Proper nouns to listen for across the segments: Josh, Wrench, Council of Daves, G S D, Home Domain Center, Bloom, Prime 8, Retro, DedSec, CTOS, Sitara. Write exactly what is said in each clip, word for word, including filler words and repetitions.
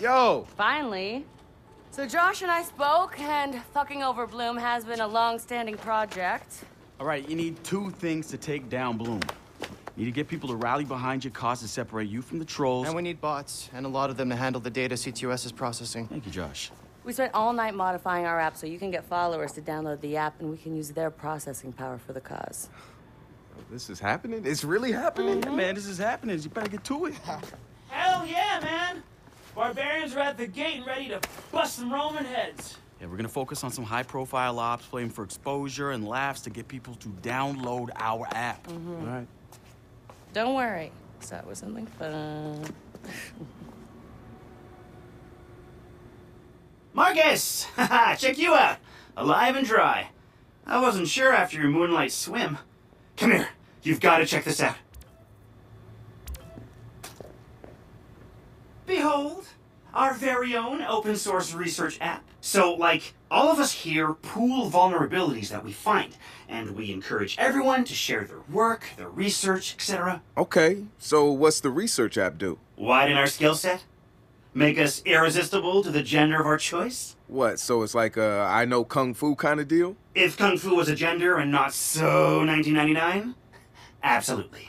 Yo! Finally. So Josh and I spoke, and fucking over Bloom has been a long-standing project. All right, you need two things to take down Bloom. You need to get people to rally behind your cause to separate you from the trolls. And we need bots, and a lot of them to handle the data C T O S is processing. Thank you, Josh. We spent all night modifying our app so you can get followers to download the app, and we can use their processing power for the cause. This is happening? It's really happening? Mm-hmm. Man, this is happening. You better get to it. Hell yeah, man! Barbarians are at the gate and ready to bust some Roman heads. Yeah, we're gonna focus on some high-profile ops, playing for exposure and laughs to get people to download our app. Mm-hmm. All right. Don't worry, because that was something fun. Marcus! Haha, check you out! Alive and dry. I wasn't sure after your moonlight swim. Come here! You've got to check this out. Behold, our very own open source research app. So, like, all of us here pool vulnerabilities that we find, and we encourage everyone to share their work, their research, et cetera. Okay, so what's the research app do? Widen our skill set? Make us irresistible to the gender of our choice? What, so it's like a I know Kung Fu kind of deal? If Kung Fu was a gender and not so nineteen ninety-nine? Absolutely.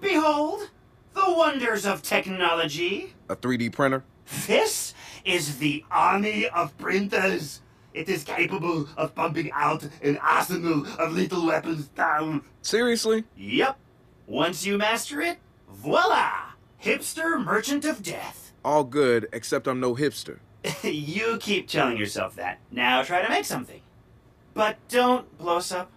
Behold, the wonders of technology. A three D printer? This is the army of printers. It is capable of pumping out an arsenal of lethal weapons down. Seriously? Yep. Once you master it, voila! Hipster merchant of death. All good, except I'm no hipster. You keep telling yourself that. Now try to make something. But don't blow us up.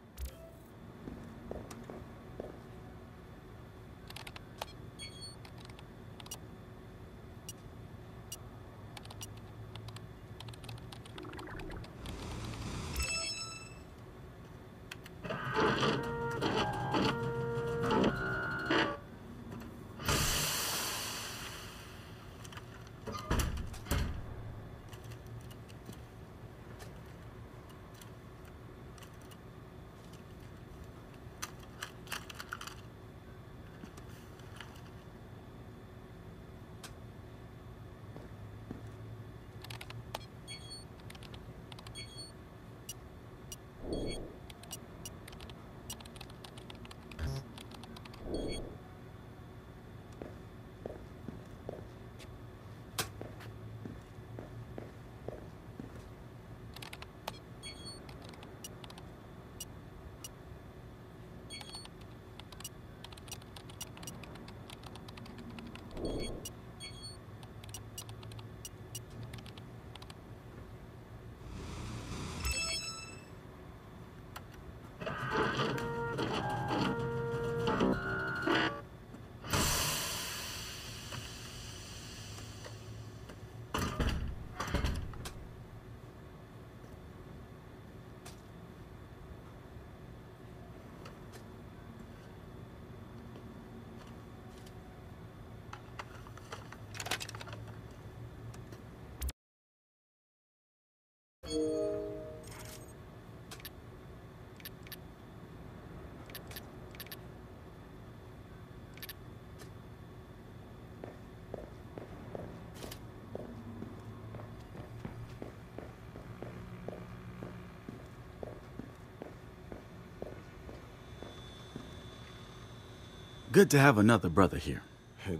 Good to have another brother here.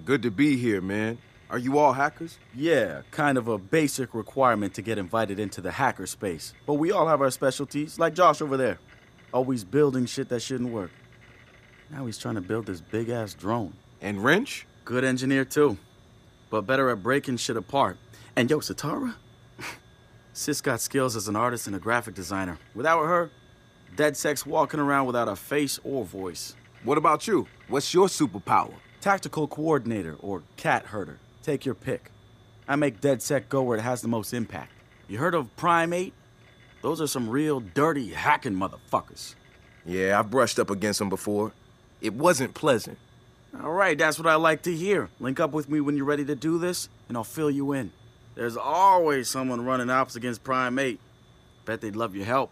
Good to be here, man. Are you all hackers? Yeah, kind of a basic requirement to get invited into the hacker space. But we all have our specialties, like Josh over there. Always building shit that shouldn't work. Now he's trying to build this big-ass drone. And Wrench? Good engineer, too. But better at breaking shit apart. And yo, Sitara? Sis got skills as an artist and a graphic designer. Without her, DedSec's walking around without a face or voice. What about you? What's your superpower? Tactical coordinator or cat herder. Take your pick. I make DedSec go where it has the most impact. You heard of Prime eight? Those are some real dirty, hacking motherfuckers. Yeah, I've brushed up against them before. It wasn't pleasant. All right, that's what I like to hear. Link up with me when you're ready to do this, and I'll fill you in. There's always someone running ops against Prime eight. Bet they'd love your help.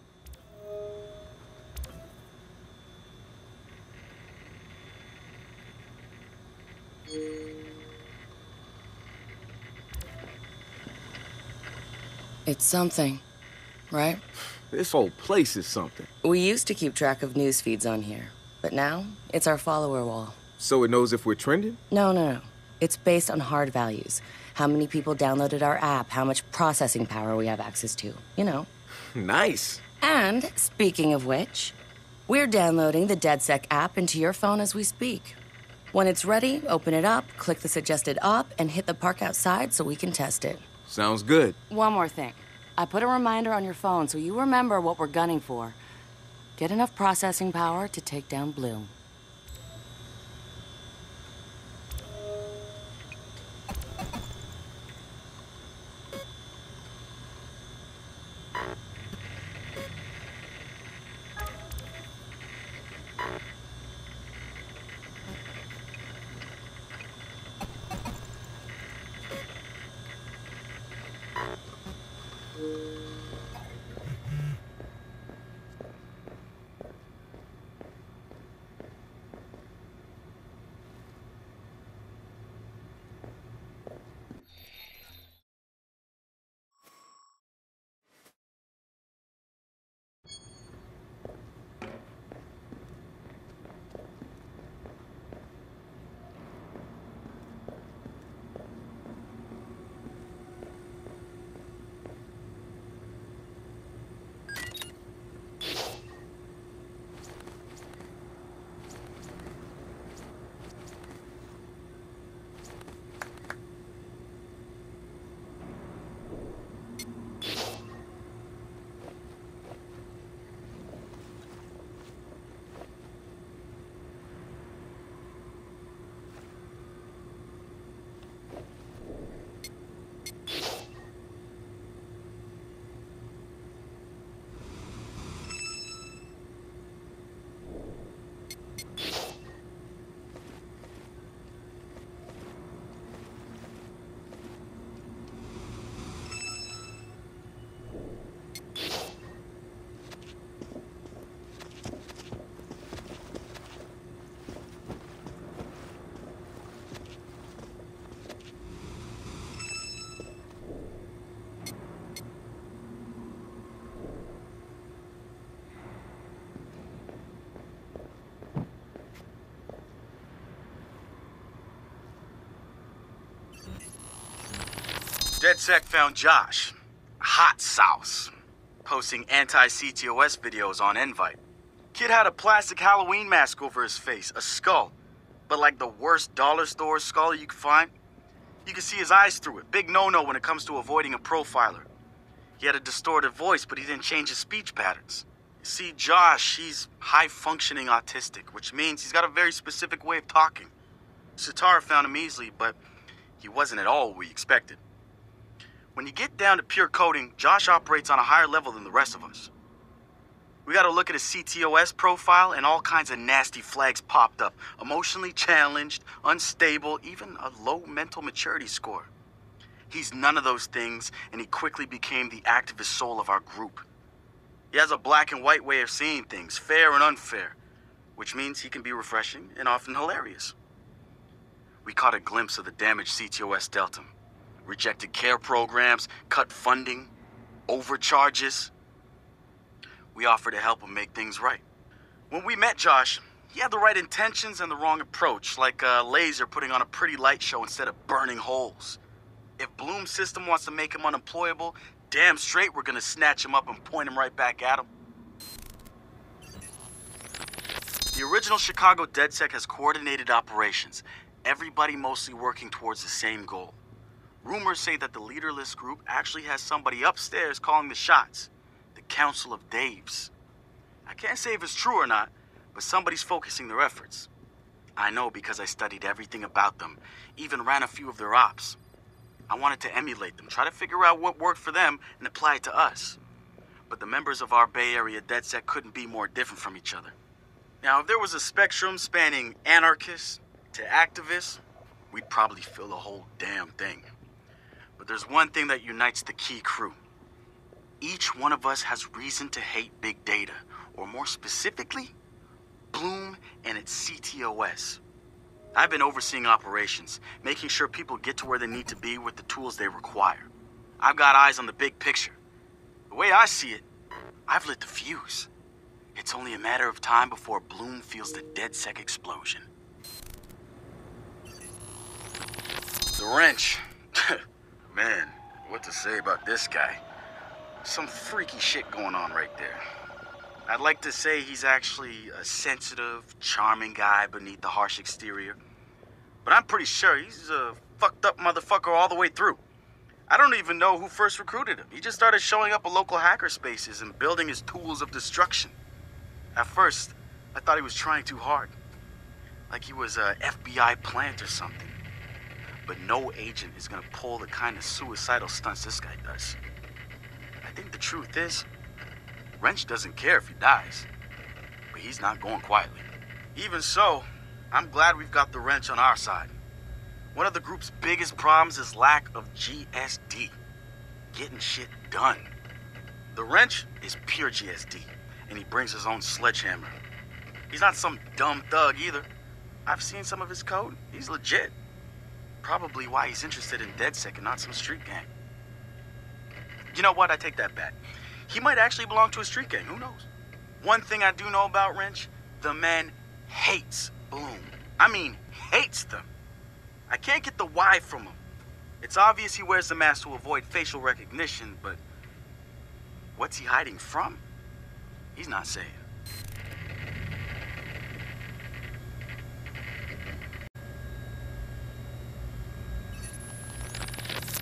It's something, right? This whole place is something. We used to keep track of news feeds on here, but now it's our follower wall. So it knows if we're trending? No, no, no. It's based on hard values. How many people downloaded our app, how much processing power we have access to, you know. Nice. And speaking of which, we're downloading the DedSec app into your phone as we speak. When it's ready, open it up, click the suggested op, and hit the park outside so we can test it. Sounds good. One more thing. I put a reminder on your phone so you remember what we're gunning for. Get enough processing power to take down Bloom. DedSec found Josh, hot sauce, posting anti-C T O S videos on Invite. Kid had a plastic Halloween mask over his face, a skull, but like the worst dollar store skull you could find. You could see his eyes through it, big no-no when it comes to avoiding a profiler. He had a distorted voice, but he didn't change his speech patterns. You see, Josh, he's high-functioning autistic, which means he's got a very specific way of talking. Sitara found him easily, but he wasn't at all what we expected. When you get down to pure coding, Josh operates on a higher level than the rest of us. We got to look at his C T O S profile, and all kinds of nasty flags popped up. Emotionally challenged, unstable, even a low mental maturity score. He's none of those things, and he quickly became the activist soul of our group. He has a black and white way of seeing things, fair and unfair, which means he can be refreshing and often hilarious. We caught a glimpse of the damage C T O S dealt him. Rejected care programs, cut funding, overcharges. We offered to help him make things right. When we met Josh, he had the right intentions and the wrong approach, like a laser putting on a pretty light show instead of burning holes. If Bloom's system wants to make him unemployable, damn straight we're gonna snatch him up and point him right back at him. The original Chicago DedSec has coordinated operations, everybody mostly working towards the same goal. Rumors say that the leaderless group actually has somebody upstairs calling the shots, the Council of Daves. I can't say if it's true or not, but somebody's focusing their efforts. I know because I studied everything about them, even ran a few of their ops. I wanted to emulate them, try to figure out what worked for them and apply it to us. But the members of our Bay Area DedSec couldn't be more different from each other. Now, if there was a spectrum spanning anarchists to activists, we'd probably fill the whole damn thing. But there's one thing that unites the key crew. Each one of us has reason to hate big data, or more specifically, Bloom and its C T O S. I've been overseeing operations, making sure people get to where they need to be with the tools they require. I've got eyes on the big picture. The way I see it, I've lit the fuse. It's only a matter of time before Bloom feels the DedSec explosion. The Wrench. Man, what to say about this guy? Some freaky shit going on right there. I'd like to say he's actually a sensitive, charming guy beneath the harsh exterior. But I'm pretty sure he's a fucked up motherfucker all the way through. I don't even know who first recruited him. He just started showing up at local hacker spaces and building his tools of destruction. At first, I thought he was trying too hard. Like he was an F B I plant or something. But no agent is gonna pull the kind of suicidal stunts this guy does. I think the truth is, Wrench doesn't care if he dies, but he's not going quietly. Even so, I'm glad we've got the Wrench on our side. One of the group's biggest problems is lack of G S D, getting shit done. The Wrench is pure G S D, and he brings his own sledgehammer. He's not some dumb thug either. I've seen some of his code, he's legit. Probably why he's interested in DedSec and not some street gang. You know what, I take that back. He might actually belong to a street gang, who knows? One thing I do know about Wrench, the man hates Bloom. I mean, hates them. I can't get the why from him. It's obvious he wears the mask to avoid facial recognition, but what's he hiding from? He's not saying.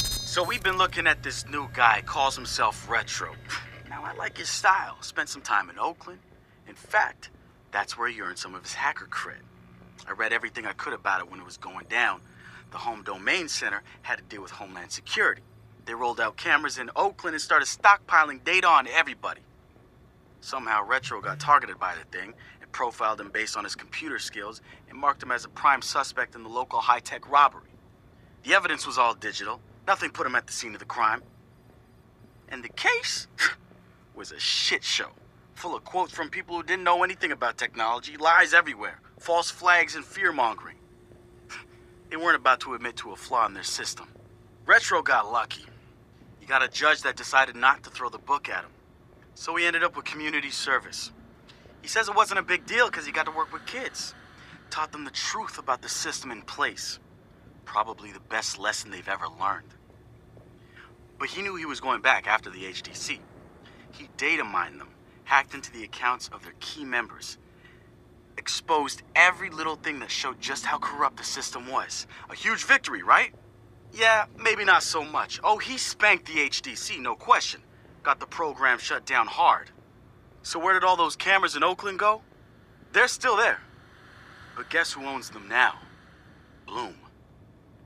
So we've been looking at this new guy, calls himself Retro. Now, I like his style. Spent some time in Oakland. In fact, that's where he earned some of his hacker cred. I read everything I could about it when it was going down. The Home Domain Center had to deal with Homeland Security. They rolled out cameras in Oakland and started stockpiling data on everybody. Somehow, Retro got targeted by the thing and profiled him based on his computer skills and marked him as a prime suspect in the local high-tech robbery. The evidence was all digital. Nothing put him at the scene of the crime. And the case was a shit show, full of quotes from people who didn't know anything about technology, lies everywhere, false flags and fear-mongering. They weren't about to admit to a flaw in their system. Retro got lucky. He got a judge that decided not to throw the book at him. So he ended up with community service. He says it wasn't a big deal because he got to work with kids. Taught them the truth about the system in place. Probably the best lesson they've ever learned. But he knew he was going back after the H D C. He data mined them, hacked into the accounts of their key members, exposed every little thing that showed just how corrupt the system was. A huge victory, right? Yeah, maybe not so much. Oh, he spanked the H D C, no question. Got the program shut down hard. So where did all those cameras in Oakland go? They're still there. But guess who owns them now? Bloom.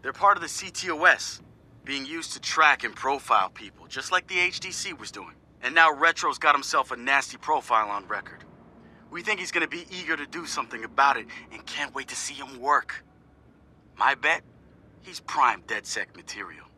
They're part of the C T O S, being used to track and profile people, just like the H D C was doing. And now Retro's got himself a nasty profile on record. We think he's gonna be eager to do something about it and can't wait to see him work. My bet, he's prime DedSec material.